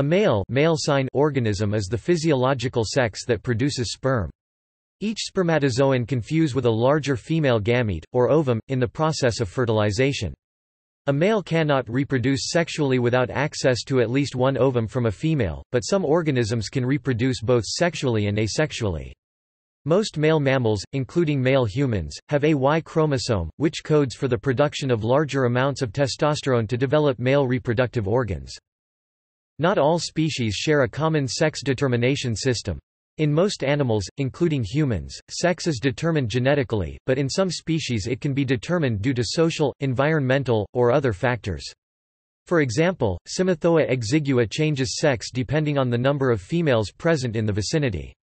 A male sign organism is the physiological sex that produces sperm. Each spermatozoon confuses with a larger female gamete, or ovum, in the process of fertilization. A male cannot reproduce sexually without access to at least one ovum from a female, but some organisms can reproduce both sexually and asexually. Most male mammals, including male humans, have a Y chromosome, which codes for the production of larger amounts of testosterone to develop male reproductive organs. Not all species share a common sex determination system. In most animals, including humans, sex is determined genetically, but in some species it can be determined due to social, environmental, or other factors. For example, Cymothoa exigua changes sex depending on the number of females present in the vicinity.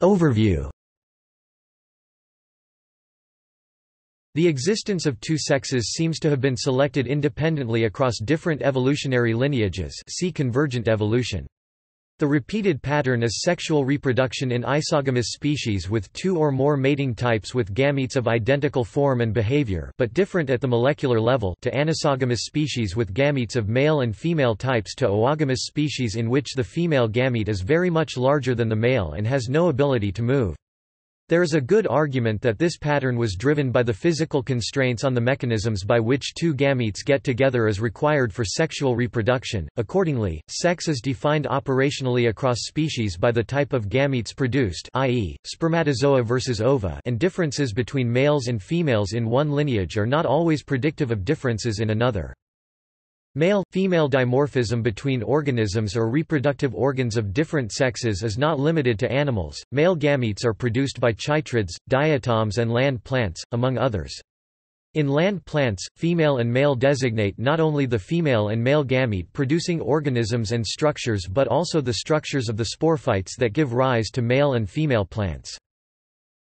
Overview. The existence of two sexes seems to have been selected independently across different evolutionary lineages. See convergent evolution. The repeated pattern is sexual reproduction in isogamous species with two or more mating types with gametes of identical form and behavior, but different at the molecular level, to anisogamous species with gametes of male and female types, to oogamous species in which the female gamete is very much larger than the male and has no ability to move. There is a good argument that this pattern was driven by the physical constraints on the mechanisms by which two gametes get together as required for sexual reproduction. Accordingly, sex is defined operationally across species by the type of gametes produced, i.e., spermatozoa versus ova, and differences between males and females in one lineage are not always predictive of differences in another. Male-female dimorphism between organisms or reproductive organs of different sexes is not limited to animals. Male gametes are produced by chytrids, diatoms, and land plants, among others. In land plants, female and male designate not only the female and male gamete-producing organisms and structures but also the structures of the sporophytes that give rise to male and female plants.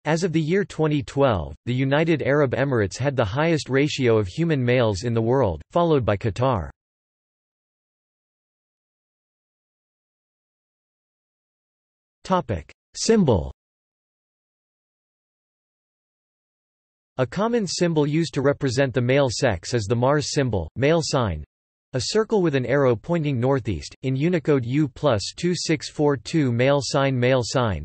As of the year 2012, the United Arab Emirates had the highest ratio of human males in the world, followed by Qatar. Symbol. A common symbol used to represent the male sex is the Mars symbol, male sign, a circle with an arrow pointing northeast, in Unicode U+2642 male sign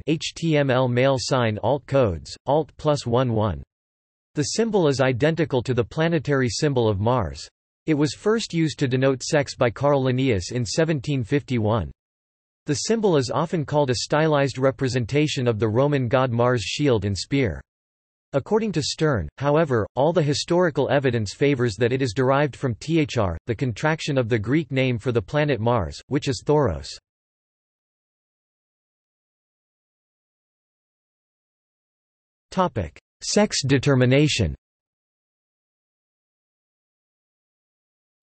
HTML male sign alt codes, alt +11. The symbol is identical to the planetary symbol of Mars. It was first used to denote sex by Carl Linnaeus in 1751. The symbol is often called a stylized representation of the Roman god Mars' shield and spear. According to Stern, however, all the historical evidence favors that it is derived from THR, the contraction of the Greek name for the planet Mars, which is Thoros. Topic: Sex determination.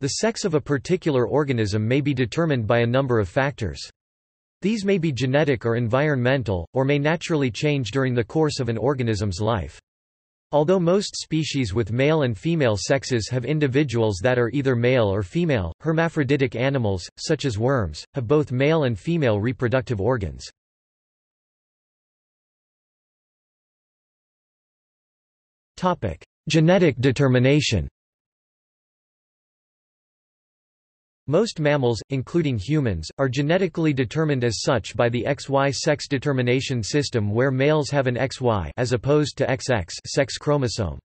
The sex of a particular organism may be determined by a number of factors. These may be genetic or environmental, or may naturally change during the course of an organism's life. Although most species with male and female sexes have individuals that are either male or female, hermaphroditic animals, such as worms, have both male and female reproductive organs. Topic: Genetic determination. Most mammals, including humans, are genetically determined as such by the XY sex determination system, where males have an XY as opposed to XX sex chromosome.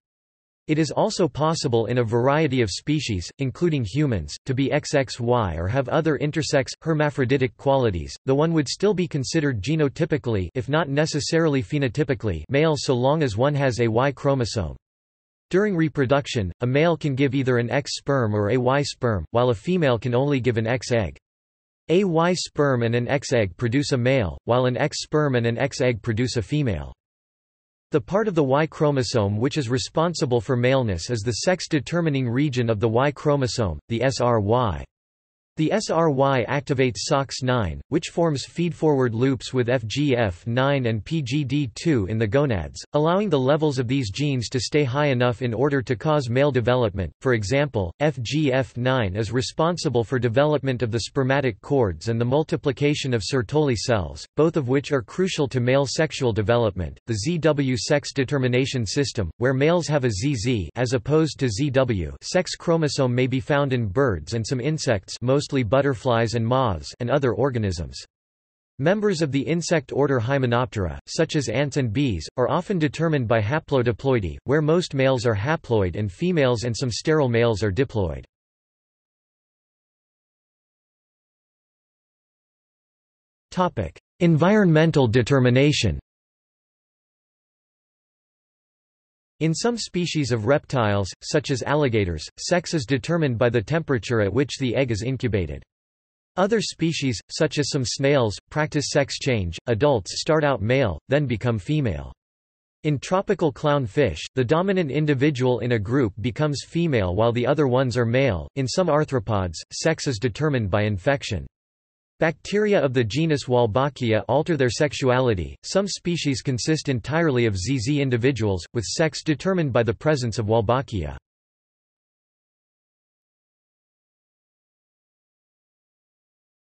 It is also possible in a variety of species, including humans, to be XXY or have other intersex, hermaphroditic qualities, though one would still be considered genotypically, if not necessarily phenotypically, male so long as one has a Y chromosome. During reproduction, a male can give either an X sperm or a Y sperm, while a female can only give an X egg. A Y sperm and an X egg produce a male, while an X sperm and an X egg produce a female. The part of the Y chromosome which is responsible for maleness is the sex-determining region of the Y chromosome, the SRY. The SRY activates SOX9, which forms feed-forward loops with FGF9 and PGD2 in the gonads, allowing the levels of these genes to stay high enough in order to cause male development. For example, FGF9 is responsible for development of the spermatic cords and the multiplication of Sertoli cells, both of which are crucial to male sexual development. The ZW sex determination system, where males have a ZZ as opposed to ZW sex chromosome, may be found in birds and some insects, mostly butterflies and moths, and other organisms. Members of the insect order Hymenoptera, such as ants and bees, are often determined by haplodiploidy, where most males are haploid and females and some sterile males are diploid. Topic: Environmental determination. In some species of reptiles, such as alligators, sex is determined by the temperature at which the egg is incubated. Other species, such as some snails, practice sex change. Adults start out male, then become female. In tropical clownfish, the dominant individual in a group becomes female while the other ones are male. In some arthropods, sex is determined by infection. Bacteria of the genus Wolbachia alter their sexuality. Some species consist entirely of ZZ individuals, with sex determined by the presence of Wolbachia.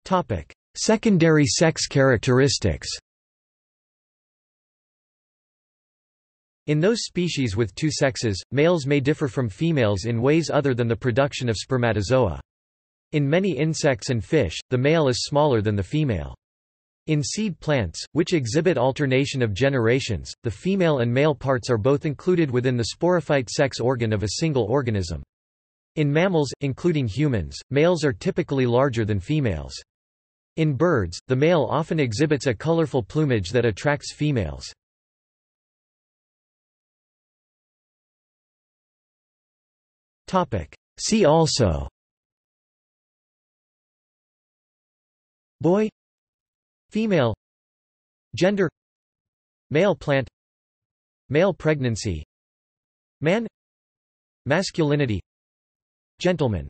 Topic: Secondary sex characteristics. In those species with two sexes, males may differ from females in ways other than the production of spermatozoa. In many insects and fish, the male is smaller than the female. In seed plants, which exhibit alternation of generations, the female and male parts are both included within the sporophyte sex organ of a single organism. In mammals, including humans, males are typically larger than females. In birds, the male often exhibits a colorful plumage that attracts females. See also: boy, female, gender, male plant, male pregnancy, man, masculinity, gentleman.